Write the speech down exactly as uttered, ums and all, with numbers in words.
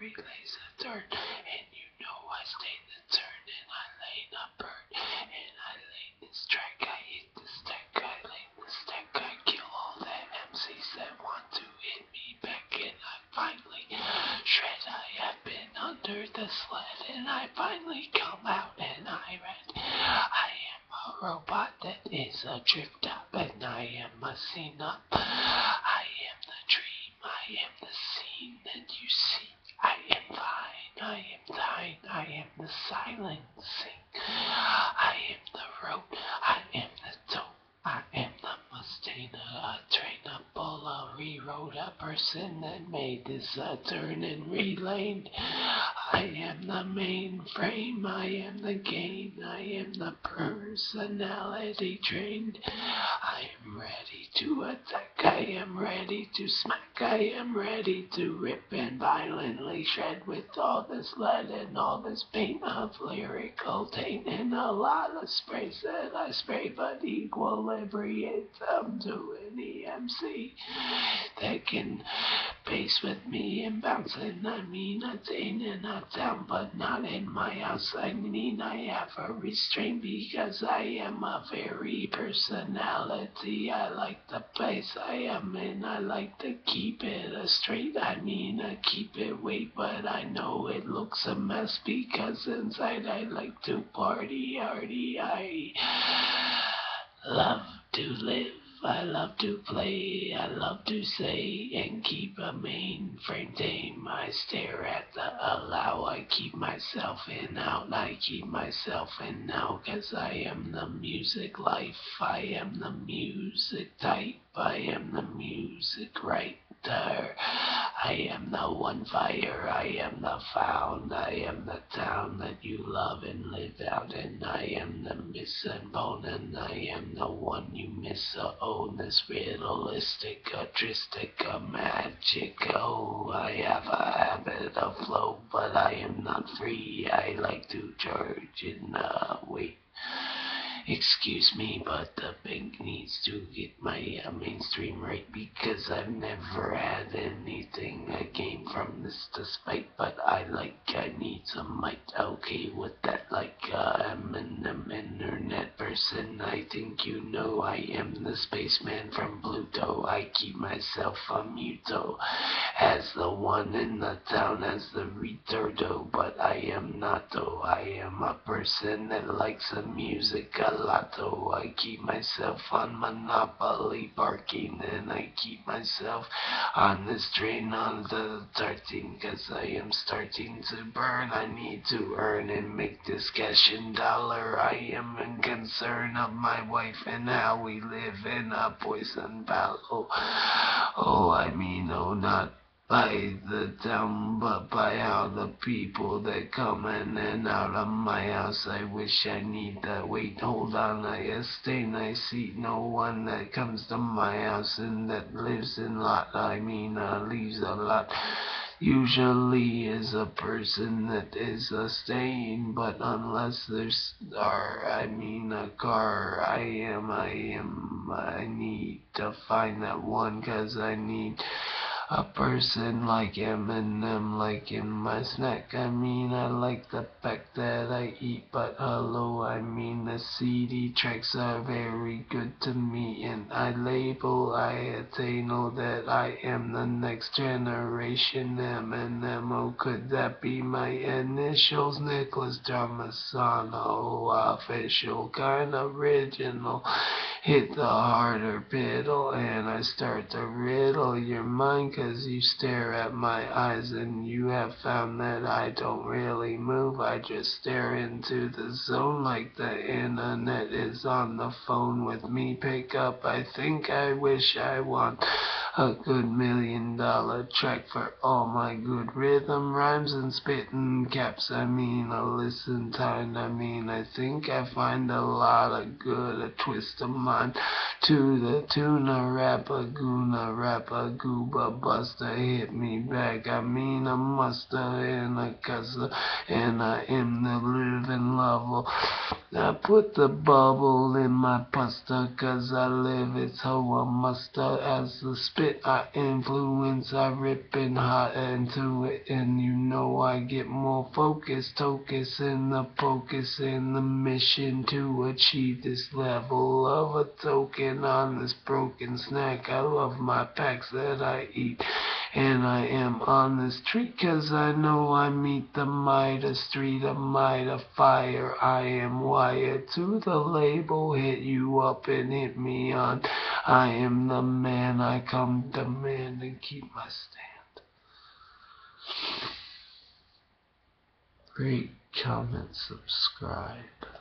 replays the third, and you know I stayed the third, and I lay not bird, and I lay this strike, I hit the stack, I lay the stack, I kill all the M Cs that want to hit me back, and I finally shred. I have been under the sled, and I finally come out, and I read, I am a robot that is a drift up, and I am a scene up. I am the dream, I am the scene that you see. I am thine, I am thine, I am the silencing. I am the road, I am the toe, I am the Mustang, a train, a bull, a reroad, a person that made this a turn and relayed. I am the mainframe, I am the game, I am the personality trained. I am ready to attack, I am ready to smack, I am ready to rip and violently shred with all this lead and all this paint of lyrical taint and a lot of sprays that I spray, but equilibrate them to any M C that can pace with me and bounce, and I mean attain and I down, but not in my house. I mean, I have a restraint because I am a very personality. I like the place I am in. I like to keep it a straight. I mean, I keep it weight, but I know it looks a mess because inside I like to party hardy. I love to live. I love to play, I love to say, and keep a mainframe tame. I stare at the allow, I keep myself in out, I keep myself in now, cause I am the music life, I am the music type, I am the music writer. I am the one fire, I am the found, I am the town that you love and live out, and I am the missing bone, and I am the one you miss. Uh, own this realistic, artistic, uh, magic. Oh, I have a habit of flow, but I am not free. I like to charge in uh, wait. Excuse me, but the bank needs to get my uh, mainstream right because I've never had anything I came from this despite, but I like, I need some might, okay with that, like uh, I'm an, an internet person, I think you know I am the spaceman from Pluto, I keep myself a muto, as the one in the town, as the retardo, but I am not though, I am a person that likes the music a lot, though I keep myself on Monopoly parking, and I keep myself on this train on the starting, cause I am starting to burn, I need to earn and make this cash and dollar, I am in concern of my wife and how we live in a poison battle, oh I mean oh not by the town, but by all the people that come in and out of my house. I wish I need that. Wait, hold on, I abstain. I see no one that comes to my house and that lives in lot. I mean, uh, leaves a lot. Usually is a person that is a stain, but unless there's are I mean a car, I am, I am, I need to find that one, cause I need a person like Eminem, like in my snack. I mean, I like the fact that I eat, but hello, I mean, the C D tracks are very good to me, and I label, I attain, oh, that I am the next generation Eminem. Oh, could that be my initials? Nicholas Messana, oh, official, kind of original. Hit the harder piddle, and I start to riddle your mind, cause you stare at my eyes, and you have found that I don't really move, I just stare into the zone like the internet is on the phone with me. Pick up, I think I wish I want a good million dollar track for all my good rhythm rhymes and spittin' caps. I mean, I listen tight, I mean, I think I find a lot of good, a twist of my on to the tuna. Rapper guna, rapper gooba buster, hit me back. I mean a muster and a cusser, and I am the living lover. I put the bubble in my puster, cause I live it, so I muster. As the spit I influence, I rip it hot into it, and you know I get more focused, focus in the focus in the mission to achieve this level of a token on this broken snack. I love my packs that I eat, and I am on this treat, cause I know I meet the mitre street, a mitre fire. I am wired to the label, hit you up and hit me on. I am the man, I come demand and keep my stand. Rate, comment, subscribe.